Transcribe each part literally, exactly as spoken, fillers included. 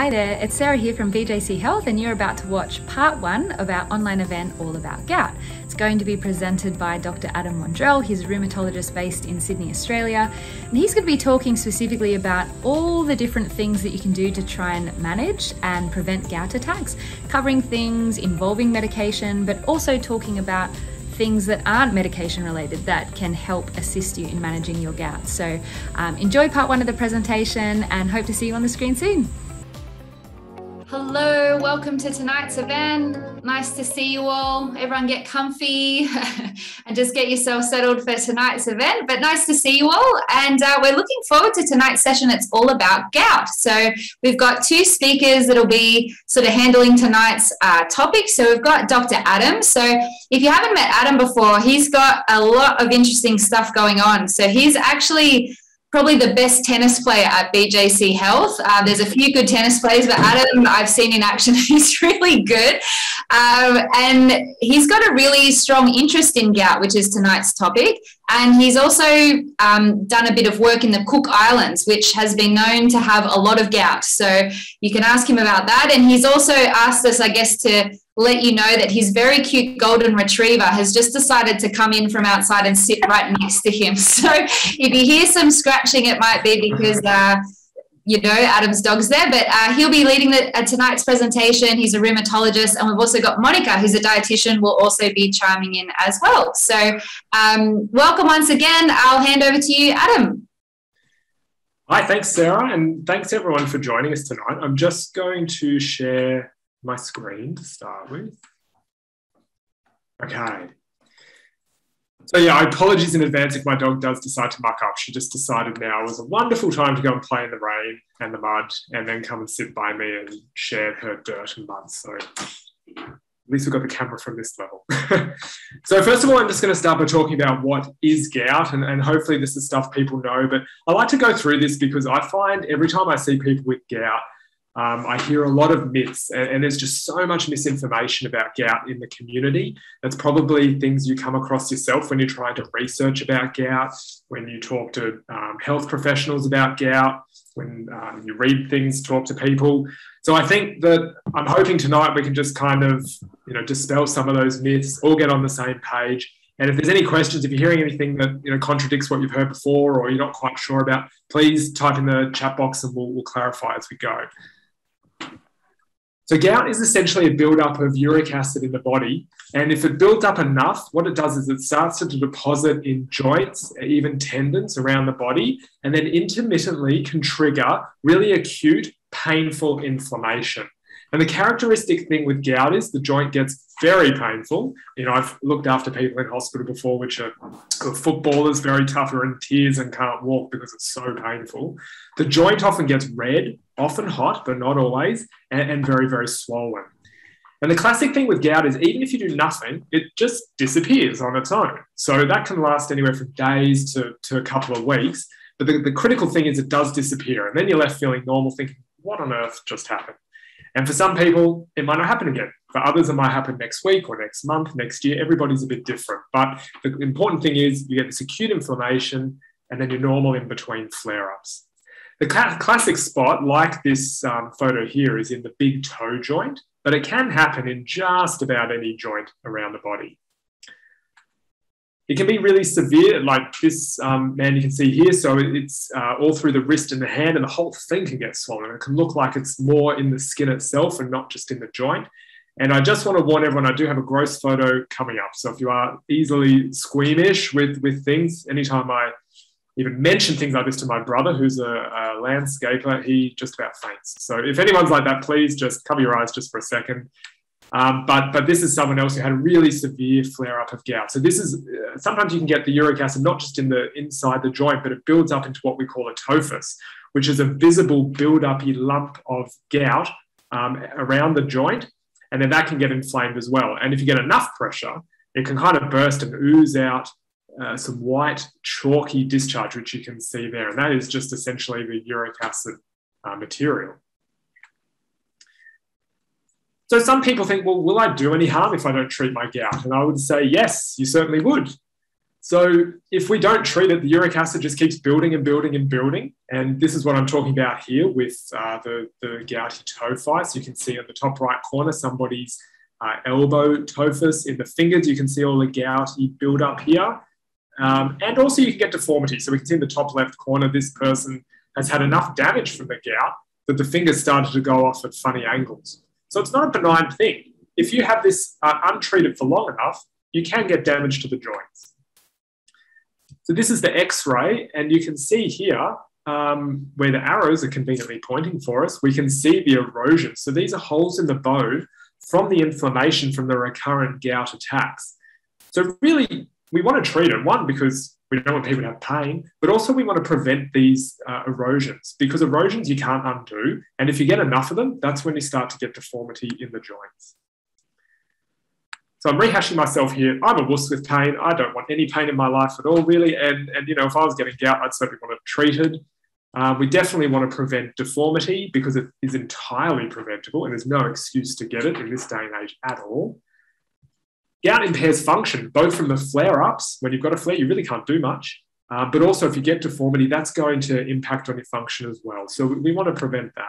Hi there, it's Sarah here from B J C Health, and you're about to watch part one of our online event all about gout. It's going to be presented by Doctor Adam Mondrell. He's a rheumatologist based in Sydney, Australia, and he's going to be talking specifically about all the different things that you can do to try and manage and prevent gout attacks, covering things involving medication, but also talking about things that aren't medication related that can help assist you in managing your gout. So um, enjoy part one of the presentation and hope to see you on the screen soon. Hello, welcome to tonight's event. Nice to see you all. Everyone get comfy and just get yourself settled for tonight's event, but nice to see you all. And uh, we're looking forward to tonight's session. It's all about gout. So we've got two speakers that'll be sort of handling tonight's uh, topic. So we've got Doctor Adam. So if you haven't met Adam before, he's got a lot of interesting stuff going on. So he's actually probably the best tennis player at B J C Health. Uh, there's a few good tennis players, but Adam I've seen in action, he's really good. Um, and he's got a really strong interest in gout, which is tonight's topic. And he's also um, done a bit of work in the Cook Islands, which has been known to have a lot of gout. So you can ask him about that. And he's also asked us, I guess, to let you know that his very cute golden retriever has just decided to come in from outside and sit right next to him. So if you hear some scratching, it might be because, uh, you know, Adam's dog's there. But uh, he'll be leading the, uh, tonight's presentation. He's a rheumatologist. And we've also got Monica, who's a dietitian, will also be chiming in as well. So um, welcome once again. I'll hand over to you, Adam. Hi, thanks, Sarah. And thanks, everyone, for joining us tonight. I'm just going to share my screen to start with. Okay. So yeah, apologies in advance if my dog does decide to muck up. She just decided now was a wonderful time to go and play in the rain and the mud and then come and sit by me and share her dirt and mud. So at least we've got the camera from this level. So first of all, I'm just going to start by talking about what is gout, and, and hopefully this is stuff people know, but I like to go through this because I find every time I see people with gout, Um, I hear a lot of myths, and, and there's just so much misinformation about gout in the community. That's probably things you come across yourself when you're trying to research about gout, when you talk to um, health professionals about gout, when um, you read things, talk to people. So I think that I'm hoping tonight we can just kind of, you know, dispel some of those myths, all get on the same page. And if there's any questions, if you're hearing anything that, you know, contradicts what you've heard before or you're not quite sure about, please type in the chat box and we'll, we'll clarify as we go. So gout is essentially a buildup of uric acid in the body. And if it builds up enough, what it does is it starts to deposit in joints, even tendons around the body, and then intermittently can trigger really acute, painful inflammation. And the characteristic thing with gout is the joint gets very painful. You know, I've looked after people in hospital before, which are footballers, very tough, are in tears and can't walk because it's so painful. The joint often gets red, often hot, but not always, and, and very, very swollen. And the classic thing with gout is even if you do nothing, it just disappears on its own. So that can last anywhere from days to, to a couple of weeks. But the, the critical thing is it does disappear. And then you're left feeling normal, thinking, what on earth just happened? And for some people, it might not happen again. For others, it might happen next week or next month, next year. Everybody's a bit different. But the important thing is you get this acute inflammation and then your normal in-between flare-ups. The classic spot, like this um, photo here, is in the big toe joint, but it can happen in just about any joint around the body. It can be really severe, like this um, man you can see here. So it's uh, all through the wrist and the hand, and the whole thing can get swollen. It can look like it's more in the skin itself and not just in the joint. And I just want to warn everyone, I do have a gross photo coming up. So if you are easily squeamish with, with things, anytime I even mention things like this to my brother, who's a, a landscaper, he just about faints. So if anyone's like that, please just cover your eyes just for a second. Um, but, but this is someone else who had a really severe flare-up of gout. So this is, uh, sometimes you can get the uric acid not just in the inside the joint, but it builds up into what we call a tophus, which is a visible build-up-y lump of gout um, around the joint, and then that can get inflamed as well. And if you get enough pressure, it can kind of burst and ooze out uh, some white, chalky discharge, which you can see there, and that is just essentially the uric acid uh, material. So some people think, well, will I do any harm if I don't treat my gout? And I would say, yes, you certainly would. So if we don't treat it, the uric acid just keeps building and building and building. And this is what I'm talking about here with uh, the, the gouty tophus. You can see on the top right corner, somebody's uh, elbow tophus in the fingers. You can see all the gouty build up here. Um, and also you can get deformity. So we can see in the top left corner, this person has had enough damage from the gout that the fingers started to go off at funny angles. So it's not a benign thing. If you have this uh, untreated for long enough, you can get damage to the joints. So this is the X-ray, and you can see here um, where the arrows are conveniently pointing for us, we can see the erosion. So these are holes in the bone from the inflammation from the recurrent gout attacks. So really, we want to treat it, one, because we don't want people to have pain, but also we want to prevent these uh, erosions, because erosions you can't undo, and if you get enough of them, that's when you start to get deformity in the joints. So I'm rehashing myself here. I'm a wuss with pain. I don't want any pain in my life at all, really. And, and you know, if I was getting gout, I'd certainly want it treated. Uh, we definitely want to prevent deformity because it is entirely preventable and there's no excuse to get it in this day and age at all. Gout impairs function, both from the flare-ups. When you've got a flare, you really can't do much. Uh, but also if you get deformity, that's going to impact on your function as well. So we, we want to prevent that.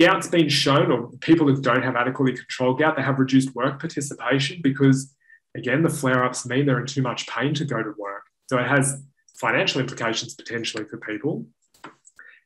Gout's been shown, or people that don't have adequately controlled gout, they have reduced work participation because, again, the flare-ups mean they're in too much pain to go to work. So it has financial implications potentially for people.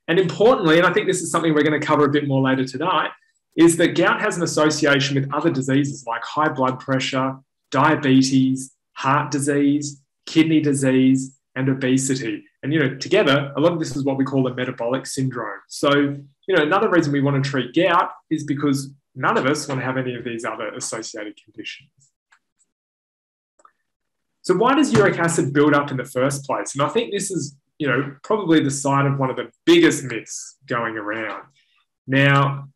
And importantly, and I think this is something we're going to cover a bit more later tonight, is that gout has an association with other diseases like high blood pressure, diabetes, heart disease, kidney disease, and obesity. And, you know, together, a lot of this is what we call the metabolic syndrome. So, you know, another reason we want to treat gout is because none of us want to have any of these other associated conditions. So why does uric acid build up in the first place? And I think this is, you know, probably the side of one of the biggest myths going around. Now,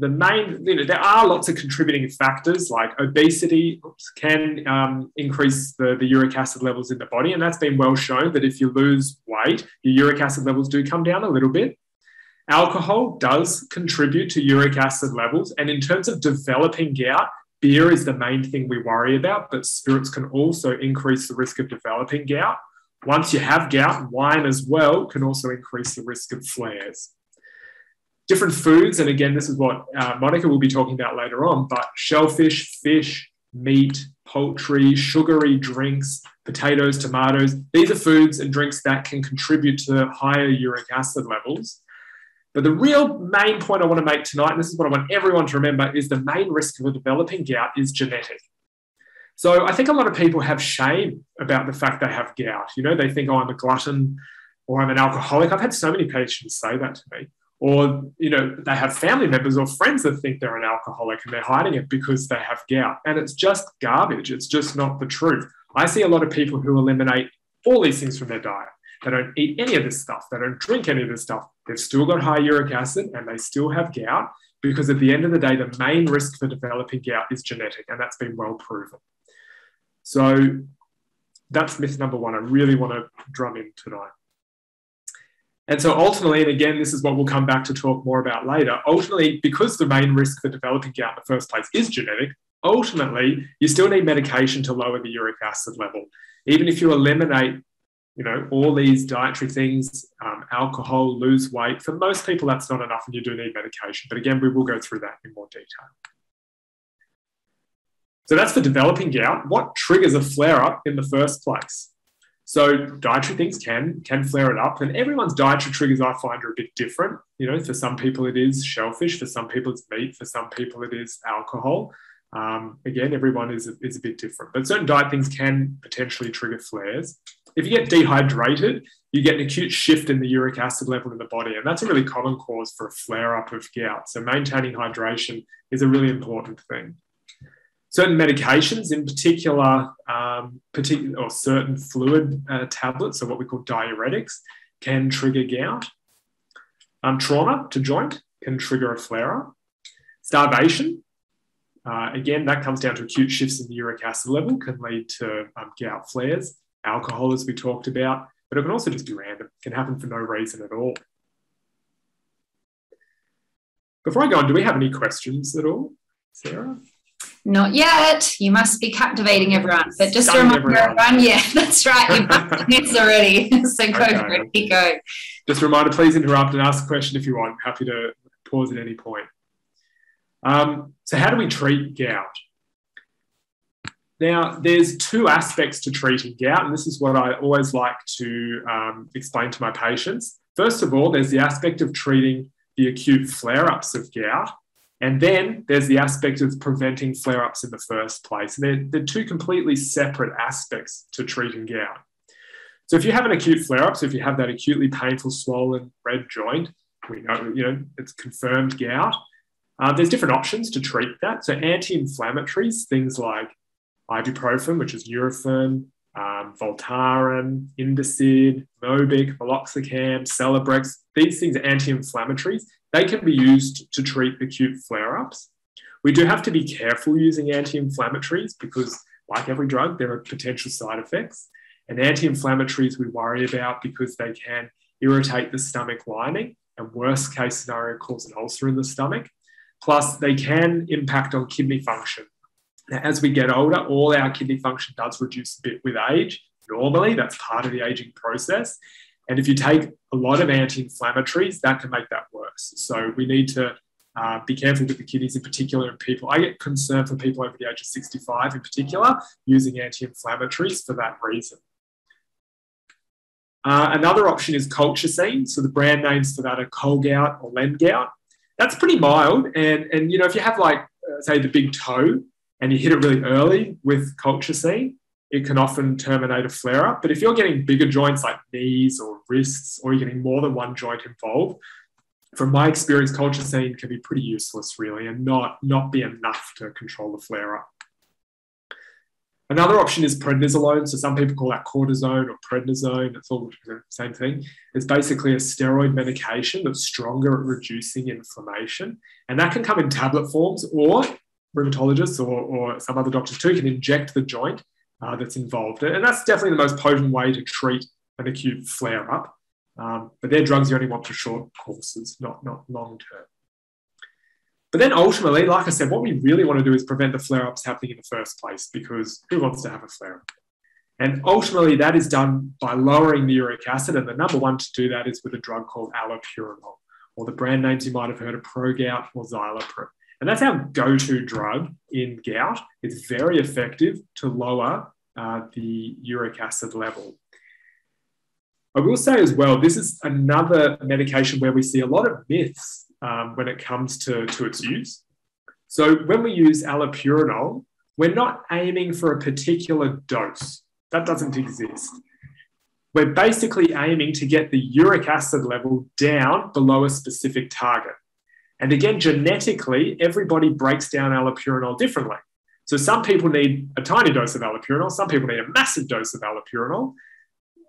the main, you know, there are lots of contributing factors like obesity oops, can um, increase the, the uric acid levels in the body. And that's been well shown that if you lose weight, your uric acid levels do come down a little bit. Alcohol does contribute to uric acid levels. And in terms of developing gout, beer is the main thing we worry about, but spirits can also increase the risk of developing gout. Once you have gout, wine as well can also increase the risk of flares. Different foods, and again, this is what uh, Monica will be talking about later on, but shellfish, fish, meat, poultry, sugary drinks, potatoes, tomatoes, these are foods and drinks that can contribute to higher uric acid levels. But the real main point I want to make tonight, and this is what I want everyone to remember, is the main risk of developing gout is genetic. So I think a lot of people have shame about the fact they have gout. You know, they think, oh, I'm a glutton or I'm an alcoholic. I've had so many patients say that to me. Or, you know, they have family members or friends that think they're an alcoholic and they're hiding it because they have gout. And it's just garbage. It's just not the truth. I see a lot of people who eliminate all these things from their diet. They don't eat any of this stuff. They don't drink any of this stuff. They've still got high uric acid and they still have gout because at the end of the day, the main risk for developing gout is genetic, and that's been well proven. So that's myth number one I really want to drum in tonight. And so ultimately, and again, this is what we'll come back to talk more about later, ultimately, because the main risk for developing gout in the first place is genetic, ultimately, you still need medication to lower the uric acid level. Even if you eliminate, you know, all these dietary things, um, alcohol, lose weight, for most people, that's not enough and you do need medication. But again, we will go through that in more detail. So that's for developing gout. What triggers a flare-up in the first place? So dietary things can, can flare it up, and everyone's dietary triggers I find are a bit different. You know, for some people it is shellfish, for some people it's meat, for some people it is alcohol. Um, again, everyone is a, is a bit different, but certain diet things can potentially trigger flares. If you get dehydrated, you get an acute shift in the uric acid level in the body, and that's a really common cause for a flare-up of gout. So maintaining hydration is a really important thing. Certain medications, in particular, um, particular or certain fluid uh, tablets, so what we call diuretics, can trigger gout. Um, trauma to joint can trigger a flare-up. Starvation, uh, again, that comes down to acute shifts in the uric acid level, can lead to um, gout flares. Alcohol, as we talked about, but it can also just be random. It can happen for no reason at all. Before I go on, do we have any questions at all, Sarah? Not yet. You must be captivating everyone. But just to remember everyone. everyone, yeah, that's right. You've done this already. So go okay. for it. Keep going. Just a reminder, please interrupt and ask a question if you want. Happy to pause at any point. Um, so how do we treat gout? Now, there's two aspects to treating gout, and this is what I always like to um, explain to my patients. First of all, there's the aspect of treating the acute flare-ups of gout, and then there's the aspect of preventing flare-ups in the first place. And they're, they're two completely separate aspects to treating gout. So if you have an acute flare-up, so if you have that acutely painful, swollen, red joint, we know, you know it's confirmed gout, uh, there's different options to treat that. So anti-inflammatories, things like ibuprofen, which is Nurofen, um, Voltaren, Indocid, Mobic, Meloxicam, Celebrex, these things are anti-inflammatories. They can be used to treat acute flare-ups. We do have to be careful using anti-inflammatories because, like every drug, there are potential side effects. And anti-inflammatories we worry about because they can irritate the stomach lining and, worst case scenario, cause an ulcer in the stomach. Plus, they can impact on kidney function. Now, as we get older, all our kidney function does reduce a bit with age. Normally, that's part of the aging process. And if you take a lot of anti-inflammatories, that can make that worse. So we need to uh, be careful with the kidneys in particular in people. I get concerned for people over the age of sixty-five in particular, using anti-inflammatories for that reason. Uh, another option is colchicine. So the brand names for that are colgout or lendgout. That's pretty mild. And, and you know, if you have like, uh, say, the big toe, and you hit it really early with colchicine, it can often terminate a flare-up. But if you're getting bigger joints like knees or wrists, or you're getting more than one joint involved, from my experience, colchicine can be pretty useless, really, and not, not be enough to control the flare-up. Another option is prednisolone. So some people call that cortisone or prednisone. It's all the same thing. It's basically a steroid medication that's stronger at reducing inflammation. And that can come in tablet forms, or rheumatologists or, or some other doctors too can inject the joint uh, that's involved. And that's definitely the most potent way to treat an acute flare-up. Um, but they're drugs you only want for short courses, not, not long-term. But then ultimately, like I said, what we really want to do is prevent the flare-ups happening in the first place, because who wants to have a flare-up? And ultimately, that is done by lowering the uric acid. And the number one to do that is with a drug called allopurinol, or the brand names you might have heard of, ProGout or Xyloprim. And that's our go-to drug in gout. It's very effective to lower uh, the uric acid level. I will say as well, this is another medication where we see a lot of myths um, when it comes to, to its use. So when we use allopurinol, we're not aiming for a particular dose. That doesn't exist. We're basically aiming to get the uric acid level down below a specific target. And again, genetically, everybody breaks down allopurinol differently. So some people need a tiny dose of allopurinol. Some people need a massive dose of allopurinol.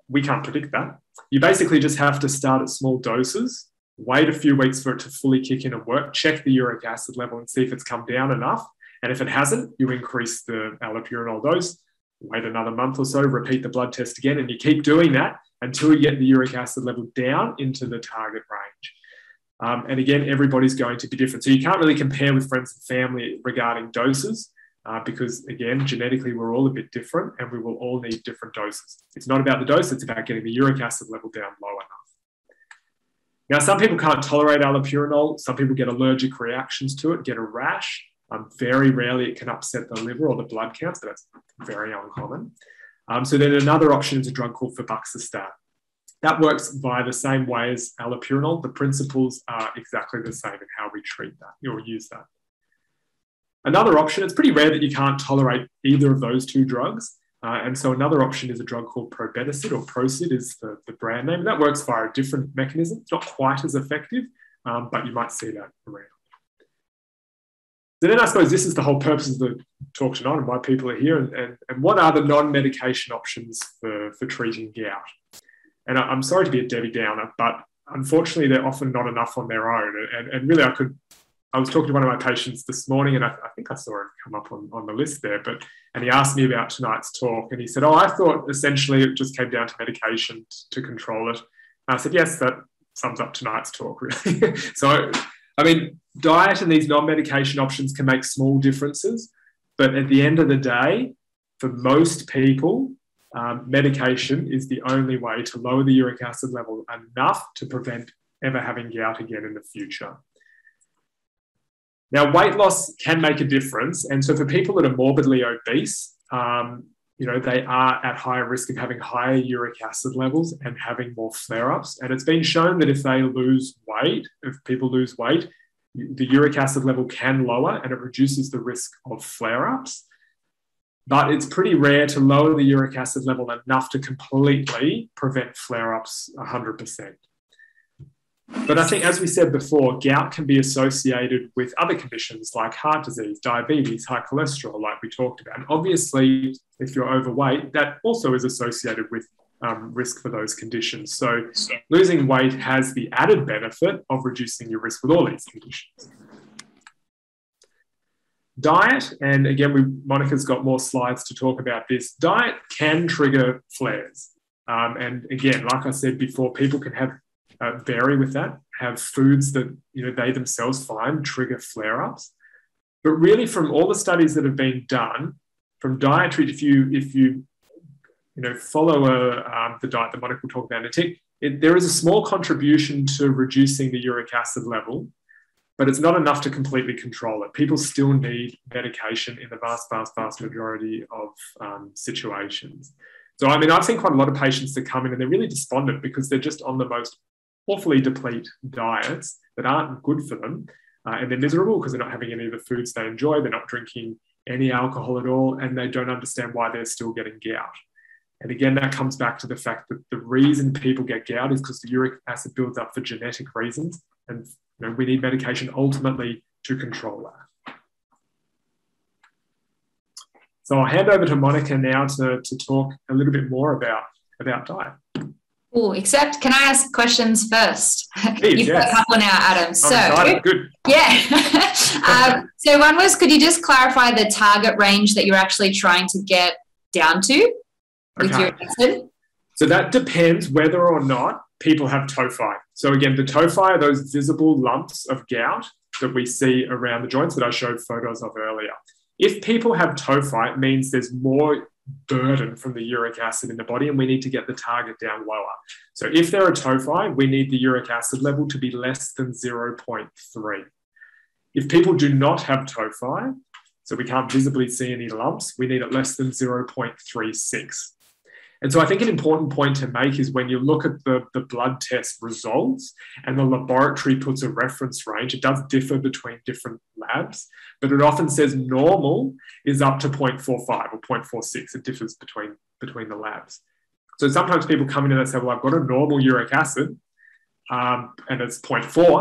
We can't predict that. You basically just have to start at small doses, wait a few weeks for it to fully kick in and work, check the uric acid level and see if it's come down enough. And if it hasn't, you increase the allopurinol dose, wait another month or so, repeat the blood test again, and you keep doing that until you get the uric acid level down into the target range. Um, and again, everybody's going to be different. So you can't really compare with friends and family regarding doses uh, because, again, genetically, we're all a bit different and we will all need different doses. It's not about the dose. It's about getting the uric acid level down low enough. Now, some people can't tolerate allopurinol. Some people get allergic reactions to it, get a rash. Um, very rarely it can upset the liver or the blood counts, but that's very uncommon. Um, so then another option is a drug called febuxostat. That works by the same way as allopurinol. The principles are exactly the same in how we treat that or use that. Another option, it's pretty rare that you can't tolerate either of those two drugs. Uh, and so another option is a drug called probenecid, or Procid is the, the brand name. That works via a different mechanism. It's not quite as effective, um, but you might see that around. So then I suppose this is the whole purpose of the talk tonight and why people are here. And, and, and what are the non-medication options for, for treating gout? And I'm sorry to be a Debbie Downer, but unfortunately, they're often not enough on their own. And, and really, I could, I was talking to one of my patients this morning, and I, I think I saw it come up on, on the list there, but, and he asked me about tonight's talk. And he said, oh, I thought essentially it just came down to medication to control it. And I said, yes, that sums up tonight's talk, really. So, I mean, diet and these non-medication options can make small differences. But at the end of the day, for most people, um, medication is the only way to lower the uric acid level enough to prevent ever having gout again in the future. Now, weight loss can make a difference. And so for people that are morbidly obese, um, you know, they are at higher risk of having higher uric acid levels and having more flare-ups. And it's been shown that if they lose weight, if people lose weight, the uric acid level can lower and it reduces the risk of flare-ups. But it's pretty rare to lower the uric acid level enough to completely prevent flare-ups one hundred percent. But I think, as we said before, gout can be associated with other conditions like heart disease, diabetes, high cholesterol, like we talked about. And obviously, if you're overweight, that also is associated with um, risk for those conditions. So losing weight has the added benefit of reducing your risk with all these conditions. Diet, and again, we, Monica's got more slides to talk about this. Diet can trigger flares. Um, and again, like I said before, people can have Uh, vary with that, have foods that you know they themselves find trigger flare-ups. But really, from all the studies that have been done, from dietary, if you if you you know follow a, um, the diet that Monica will talk about in a tick, it, there is a small contribution to reducing the uric acid level, but it's not enough to completely control it. People still need medication in the vast, vast, vast majority of um, situations. So, I mean, I've seen quite a lot of patients that come in and they're really despondent because they're just on the most awfully deplete diets that aren't good for them. Uh, and they're miserable because they're not having any of the foods they enjoy. They're not drinking any alcohol at all. And they don't understand why they're still getting gout. And again, that comes back to the fact that the reason people get gout is because the uric acid builds up for genetic reasons. And you know, we need medication ultimately to control that. So I'll hand over to Monica now to, to talk a little bit more about, about diet. Oh, except can I ask questions first? Please, you've yes. got a couple now, Adam. So, excited. Good. Yeah. um, so one was, could you just clarify the target range that you're actually trying to get down to with okay. uric acid? So that depends whether or not people have tophi. So again, the tophi are those visible lumps of gout that we see around the joints that I showed photos of earlier. If people have tophi, it means there's more burden from the uric acid in the body and we need to get the target down lower. So if there are tophi, we need the uric acid level to be less than zero point three. If people do not have tophi, so we can't visibly see any lumps, we need it less than zero point three six. And so I think an important point to make is when you look at the, the blood test results and the laboratory puts a reference range, it does differ between different labs, but it often says normal is up to zero point four five or zero point four six. It differs between, between the labs. So sometimes people come in and they say, well, I've got a normal uric acid um, and it's zero point four,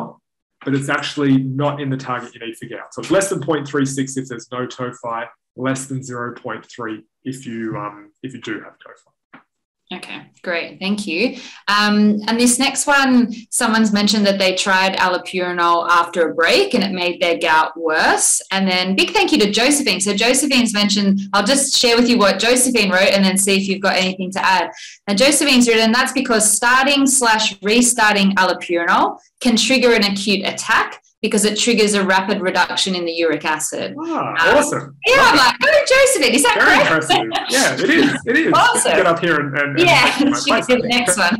but it's actually not in the target you need for gout. So it's less than zero point three six if there's no tophi, less than zero point three if you, um, if you do have tophi. Okay, great. Thank you. Um, and this next one, someone's mentioned that they tried allopurinol after a break and it made their gout worse. And then big thank you to Josephine. So Josephine's mentioned, I'll just share with you what Josephine wrote and then see if you've got anything to add. And Josephine's written, that's because starting slash restarting allopurinol can trigger an acute attack because it triggers a rapid reduction in the uric acid. Oh, um, awesome. Yeah, I'm like, oh, Josephine, is that correct? Very impressive. Yeah, it is. It is. Awesome. Get up here and... and yeah, let's do the next one.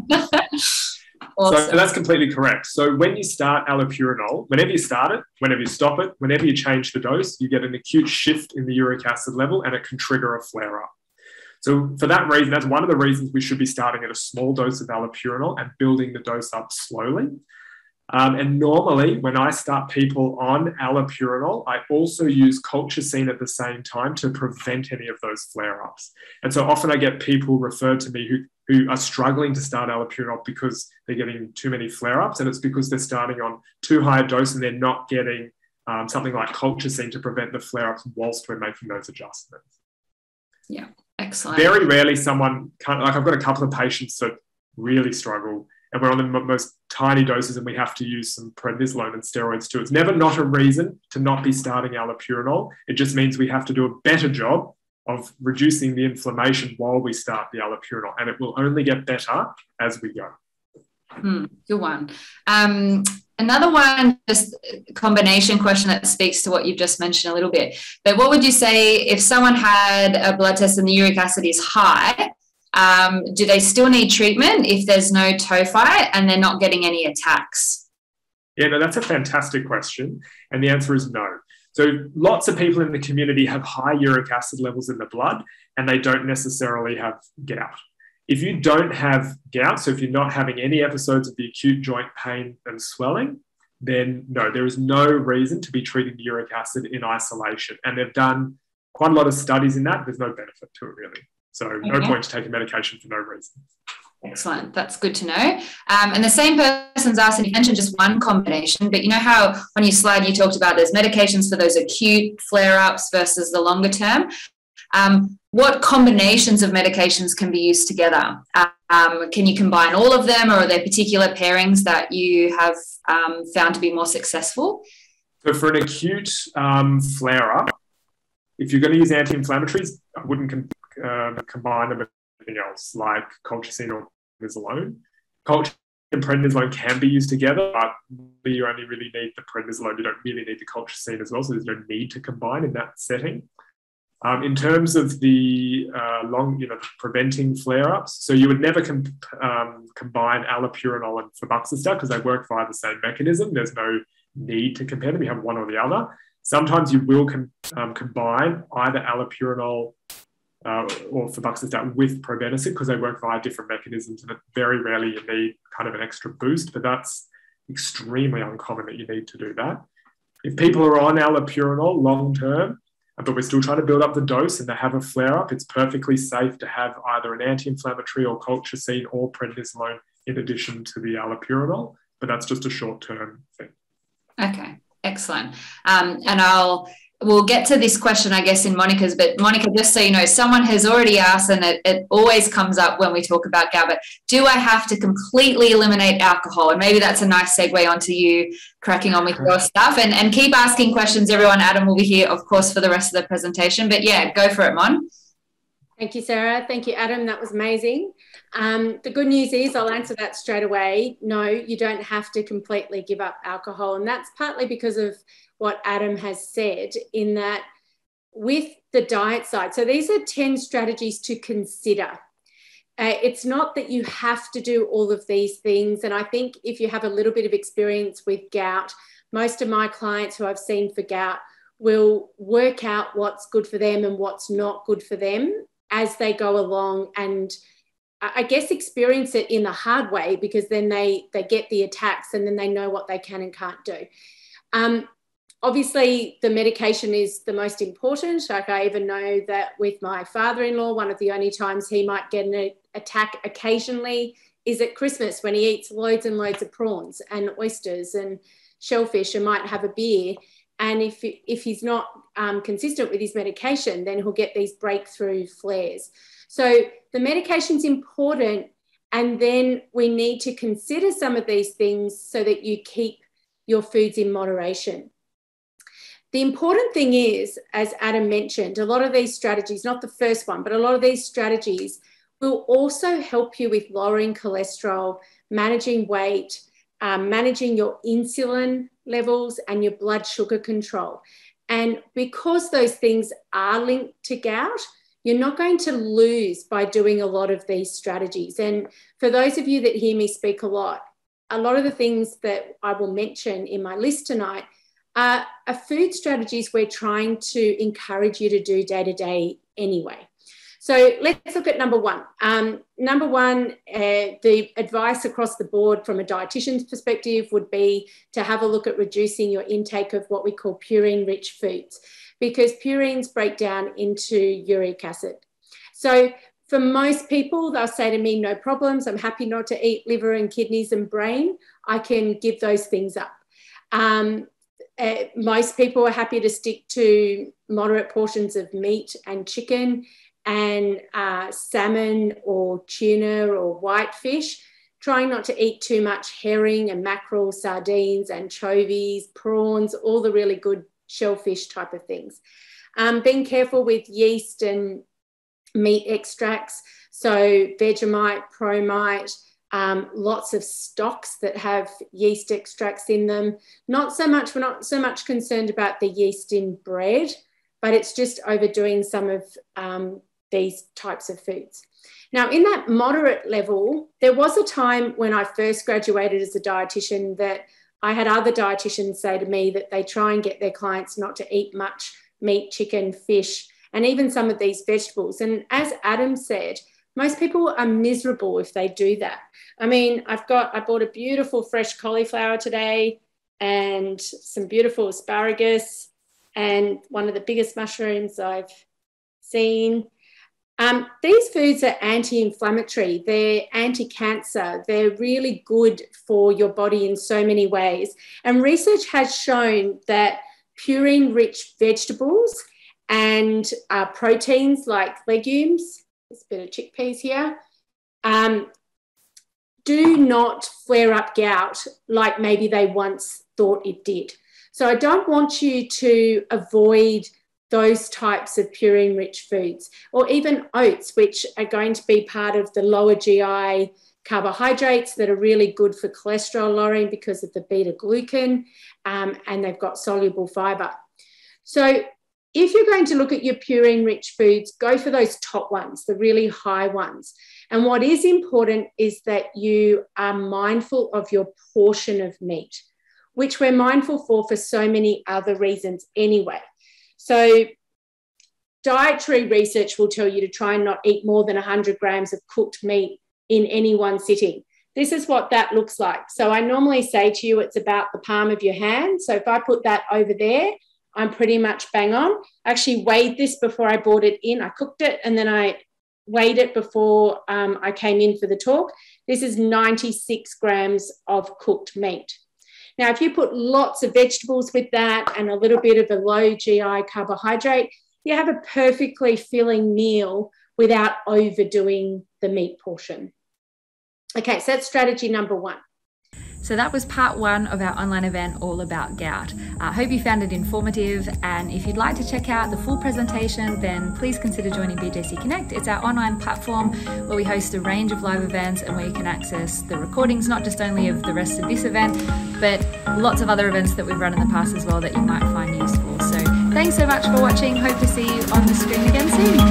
Awesome. So that's completely correct. So when you start allopurinol, whenever you start it, whenever you stop it, whenever you change the dose, you get an acute shift in the uric acid level and it can trigger a flare-up. So for that reason, that's one of the reasons we should be starting at a small dose of allopurinol and building the dose up slowly. Um, and normally when I start people on allopurinol, I also use colchicine at the same time to prevent any of those flare-ups. And so often I get people referred to me who, who are struggling to start allopurinol because they're getting too many flare-ups, and it's because they're starting on too high a dose and they're not getting um, something like colchicine to prevent the flare-ups whilst we're making those adjustments. Yeah, excellent. Very rarely someone, can't, like I've got a couple of patients that really struggle and we're on the most tiny doses and we have to use some prednisolone and steroids too. It's never not a reason to not be starting allopurinol. It just means we have to do a better job of reducing the inflammation while we start the allopurinol, and it will only get better as we go. Mm, good one. Um, Another one, just a combination question that speaks to what you've just mentioned a little bit. But what would you say if someone had a blood test and the uric acid is high, um, do they still need treatment if there's no tophi and they're not getting any attacks? Yeah, no, that's a fantastic question. And the answer is no. So lots of people in the community have high uric acid levels in the blood and they don't necessarily have gout. If you don't have gout, so if you're not having any episodes of the acute joint pain and swelling, then no, there is no reason to be treating the uric acid in isolation. And they've done quite a lot of studies in that. There's no benefit to it, really. So okay. No point to taking medication for no reason. Excellent. That's good to know. Um, and the same person's asked, and you mentioned just one combination, but you know how on your slide you talked about there's medications for those acute flare-ups versus the longer term. Um, what combinations of medications can be used together? Um, can you combine all of them, or are there particular pairings that you have um, found to be more successful? So for an acute um, flare-up, if you're going to use anti-inflammatories, I wouldn't com uh, combine them with anything else, like colchicine or prednisolone. Colchicine and prednisolone can be used together, but you only really need the prednisolone. You don't really need the colchicine as well, so there's no need to combine in that setting. Um, in terms of the uh, long, you know, preventing flare-ups, so you would never com um, combine allopurinol and febuxostat because they work via the same mechanism. There's no need to compare them. You have one or the other. Sometimes you will com um, combine either allopurinol uh, or febuxostat with probenecid because they work via different mechanisms, and very rarely you need kind of an extra boost, but that's extremely uncommon that you need to do that. If people are on allopurinol long-term, but we're still trying to build up the dose and they have a flare-up, it's perfectly safe to have either an anti-inflammatory or colchicine or prednisolone in addition to the allopurinol, but that's just a short-term thing. Okay, excellent. Um, and I'll we'll get to this question, I guess, in Monica's, but Monica, just so you know, someone has already asked, and it, it always comes up when we talk about gout, but do I have to completely eliminate alcohol? And maybe that's a nice segue onto you cracking on with your stuff, and, and keep asking questions, everyone. Adam will be here, of course, for the rest of the presentation, but yeah, go for it, Mon. Thank you, Sarah. Thank you, Adam. That was amazing. Um, the good news is I'll answer that straight away. No, you don't have to completely give up alcohol. And that's partly because of what Adam has said in that with the diet side. So these are ten strategies to consider. Uh, it's not that you have to do all of these things. And I think if you have a little bit of experience with gout, most of my clients who I've seen for gout will work out what's good for them and what's not good for them as they go along, and I guess experience it in the hard way, because then they, they get the attacks and then they know what they can and can't do. Um, obviously, the medication is the most important. Like, I even know that with my father-in-law, one of the only times he might get an attack occasionally is at Christmas when he eats loads and loads of prawns and oysters and shellfish and might have a beer. And if, if he's not um, consistent with his medication, then he'll get these breakthrough flares. So the medication's important, and then we need to consider some of these things so that you keep your foods in moderation. The important thing is, as Adam mentioned, a lot of these strategies, not the first one, but a lot of these strategies will also help you with lowering cholesterol, managing weight, um, managing your insulin levels and your blood sugar control. And because those things are linked to gout, you're not going to lose by doing a lot of these strategies. And for those of you that hear me speak a lot, a lot of the things that I will mention in my list tonight are, are food strategies we're trying to encourage you to do day to day anyway. So let's look at number one. Um, number one, uh, the advice across the board from a dietitian's perspective would be to have a look at reducing your intake of what we call purine-rich foods, because purines break down into uric acid. So for most people, they'll say to me, no problems, I'm happy not to eat liver and kidneys and brain. I can give those things up. Um, uh, most people are happy to stick to moderate portions of meat and chicken and uh, salmon or tuna or whitefish, trying not to eat too much herring and mackerel, sardines, anchovies, prawns, all the really good shellfish type of things. Um, being careful with yeast and meat extracts, so Vegemite, Promite, Um, lots of stocks that have yeast extracts in them. Not so much, we're not so much concerned about the yeast in bread, but it's just overdoing some of um, these types of foods. Now, in that moderate level, there was a time when I first graduated as a dietitian that I had other dietitians say to me that they try and get their clients not to eat much meat, chicken, fish, and even some of these vegetables. And as Adam said, most people are miserable if they do that. I mean, I've got, I bought a beautiful fresh cauliflower today and some beautiful asparagus and one of the biggest mushrooms I've seen. Um, these foods are anti-inflammatory, they're anti-cancer, they're really good for your body in so many ways. And research has shown that purine-rich vegetables and uh, proteins like legumes, there's a bit of chickpeas here, um, do not flare up gout like maybe they once thought it did. So I don't want you to avoid those types of purine-rich foods, or even oats, which are going to be part of the lower G I carbohydrates that are really good for cholesterol lowering because of the beta-glucan, um, and they've got soluble fibre. So if you're going to look at your purine-rich foods, go for those top ones, the really high ones. And what is important is that you are mindful of your portion of meat, which we're mindful for for so many other reasons anyway. So dietary research will tell you to try and not eat more than one hundred grams of cooked meat in any one sitting. This is what that looks like. So I normally say to you it's about the palm of your hand. So if I put that over there, I'm pretty much bang on. I actually weighed this before I brought it in. I cooked it and then I weighed it before um, I came in for the talk. This is ninety-six grams of cooked meat. Now, if you put lots of vegetables with that and a little bit of a low G I carbohydrate, you have a perfectly filling meal without overdoing the meat portion. Okay, so that's strategy number one. So that was part one of our online event all about gout. I uh, hope you found it informative, and if you'd like to check out the full presentation, then please consider joining B J C Connect. It's our online platform where we host a range of live events and where you can access the recordings, not just only of the rest of this event, but lots of other events that we've run in the past as well that you might find useful. So thanks so much for watching. Hope to see you on the screen again soon.